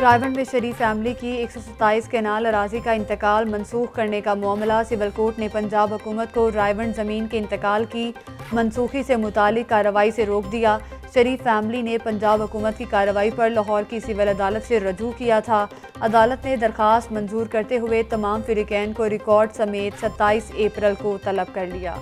रायवंड में शरीफ फैमिली की 127 कैनाल अराजी का इंतकाल मनसूख करने का मामला। सिविल कोर्ट ने पंजाब हुकूमत को रायवंड ज़मीन के इंतकाल की मनसूखी से मुतालिक कार्रवाई से रोक दिया। शरीफ फैमिली ने पंजाब हुकूमत की कार्रवाई पर लाहौर की सिविल अदालत से रजू किया था। अदालत ने दरख्वास्त मंजूर करते हुए तमाम फ़रीक़ैन को रिकॉर्ड समेत 27 अप्रैल को तलब कर लिया।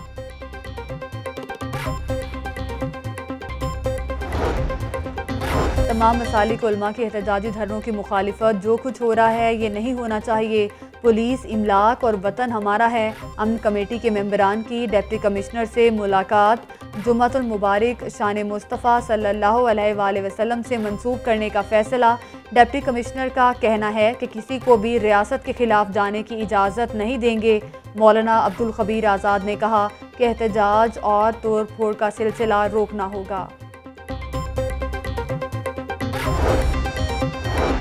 तमाम मसालिक उलमा के एहतजाजी धरनों की मुखालिफत। जो कुछ हो रहा है ये नहीं होना चाहिए। पुलिस, इमलाक और वतन हमारा है। अमन कमेटी के मेंबरान की डिप्टी कमिश्नर से मुलाकात। जुमा तुल मुबारक शान मुस्तफ़ा सल्लल्लाहु अलैहि वसल्लम से मंसूब करने का फ़ैसला। डिप्टी कमिश्नर का कहना है कि किसी को भी रियासत के ख़िलाफ़ जाने की इजाज़त नहीं देंगे। मौलाना अब्दुल खबीर आज़ाद ने कहा कि एहतजाज और तोड़ फोड़ का सिलसिला रोकना होगा।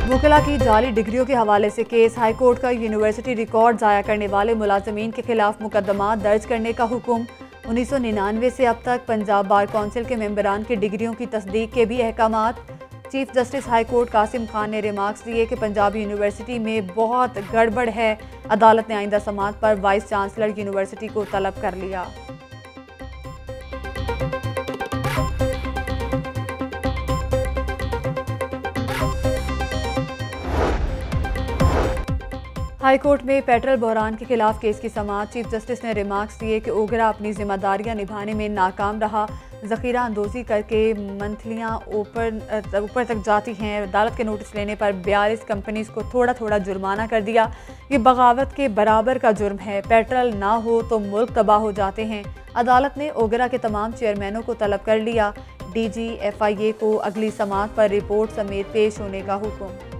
वकला की जाली डिग्रियों के हवाले से केस। हाई कोर्ट का यूनिवर्सिटी रिकॉर्ड ज़ाया करने वाले मुलाजमीन के खिलाफ मुकदमा दर्ज करने का हुक्म। 1999 से अब तक पंजाब बार कौंसिल के मेंबरान की डिग्रियों की तस्दीक के भी अहकामात। Chief justice high court Qasim Khan ने रिमार्क्स दिए कि पंजाबी यूनिवर्सिटी में बहुत गड़बड़ है। अदालत ने आइंदा समात पर वाइस चांसलर यूनिवर्सिटी को तलब कर लिया। हाई कोर्ट में पेट्रोल बहरान के खिलाफ केस की समाअत। चीफ जस्टिस ने रिमार्क्स दिए कि ओगरा अपनी जिम्मेदारियां निभाने में नाकाम रहा। ज़ख़ीरा अंदोज़ी करके मंथलियां ऊपर तक जाती हैं। अदालत के नोटिस लेने पर 42 कंपनीज़ को थोड़ा थोड़ा जुर्माना कर दिया। ये बगावत के बराबर का जुर्म है। पेट्रोल ना हो तो मुल्क तबाह हो जाते हैं। अदालत ने ओगरा के तमाम चेयरमैनों को तलब कर लिया। DGFIA को अगली समाअत पर रिपोर्ट समेत पेश होने का हुक्म।